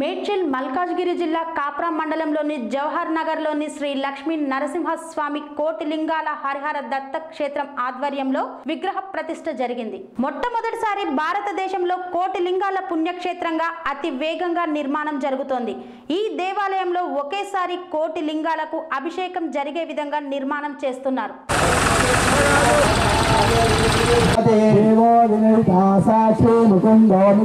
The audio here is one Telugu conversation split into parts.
మేడ్చల్ మల్కాజ్గిరి జిల్లా కాప్రా మండలంలోని జవహర్ నగర్లోని శ్రీ లక్ష్మీ నరసింహ స్వామి కోటి లింగాల హరిహర దత్త క్షేత్రం ఆధ్వర్యంలో విగ్రహ ప్రతిష్ఠ జరిగింది. మొట్టమొదటిసారి భారతదేశంలో కోటి లింగాల పుణ్యక్షేత్రంగా అతి వేగంగా నిర్మాణం జరుగుతోంది. ఈ దేవాలయంలో ఒకేసారి కోటి లింగాలకు అభిషేకం జరిగే విధంగా నిర్మాణం చేస్తున్నారు. Aditya चलो बंगाराम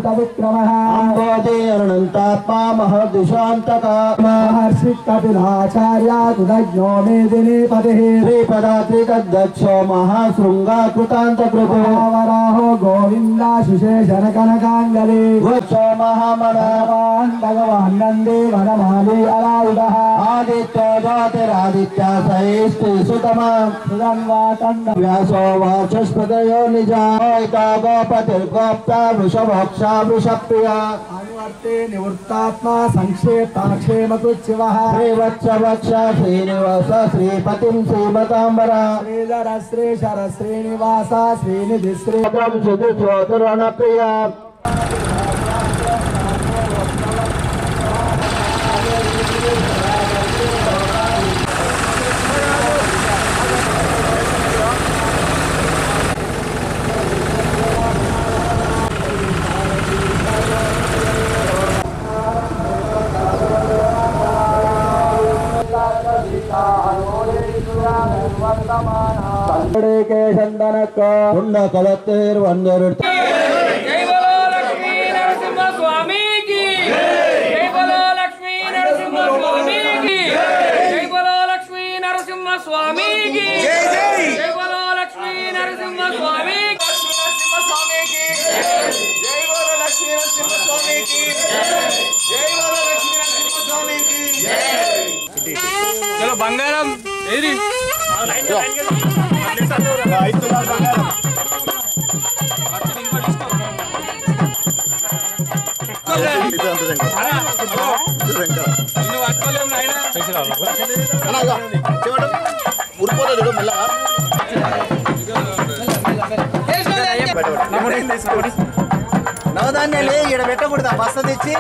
నవధాన్యాలు ఇక్కడ పెట్టకూడదా బస్తా తెచ్చి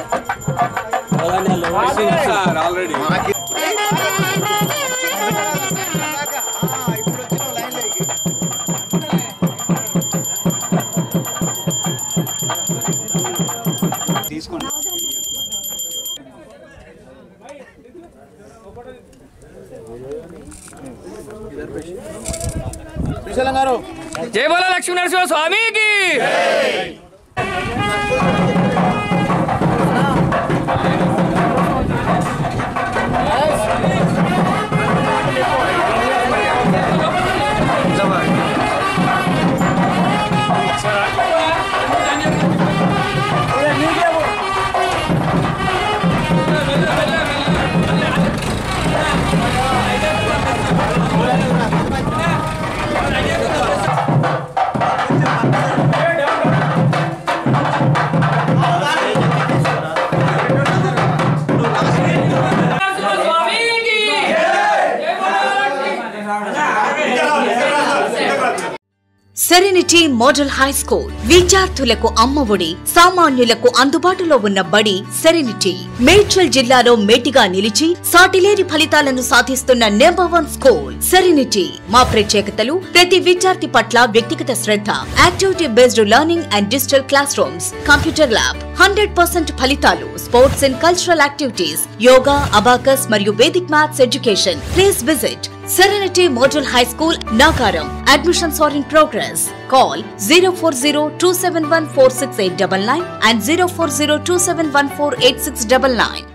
ఆల్రెడీ जय बोलो लक्ष्मी नरसिंह स्वामी की जय। Serenity Model High School విద్యార్థులకు అమ్మఒడి సామాన్యులకు అందుబాటులో ఉన్న బడి సెరెనిటీ మేడ్చల్ జిల్లాలో మేటిగా నిలిచి సాటిలేని ఫలితాలను సాధిస్తున్న #1 స్కూల్ సెరెనిటీ. మా ప్రత్యేకతలు ప్రతి విద్యార్థి పట్ల వ్యక్తిగత శ్రద్ధ, activity based learning and digital classrooms, computer lab, 100% ఫలితాలు, sports and cultural activities, yoga, abacus మరియు Vedic maths education. Please visit Serenity Model High School, Nagaram. Admissions are in progress. Call 040-271-46899 and 040-271-48699.